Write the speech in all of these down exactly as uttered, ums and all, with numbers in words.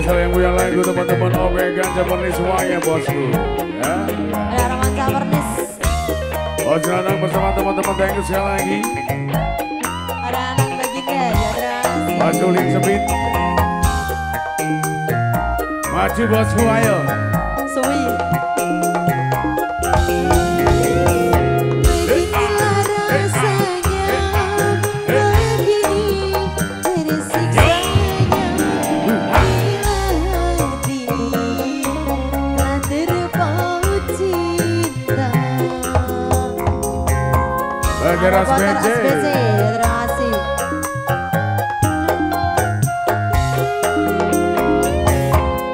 Selain punya lagu teman-teman Omega Japanese semuanya bosku ya. Ada romansa pernis bos anak bersama teman-teman, thank you sekali lagi. Ada anak baginya Jadra Bantuling Sepit. Maju bosku, ayo Sui. Terima kasih.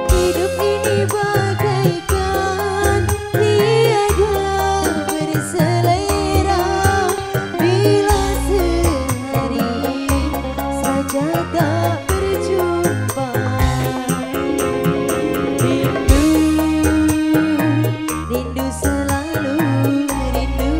Hidup ini bagaikan tiada berselera, bila sehari saja tak berjumpa. Rindu, rindu selalu rindu.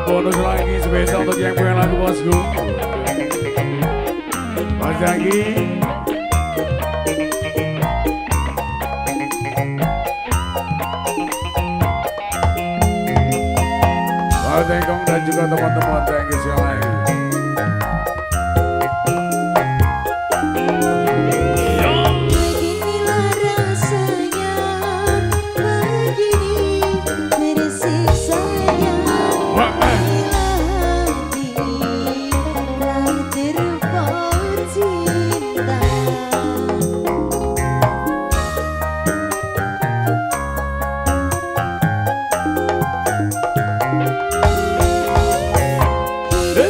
Bonus lagi spesial untuk yang punya lagu bosku. Mas Jaki, Pak Tengkong dan juga teman-teman, thank you sekali lagi. Hey!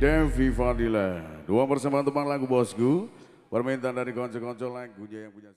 Devi Fadila, dua persembahan tembang lagu bosku, permintaan dari konco-konco lagunya yang punya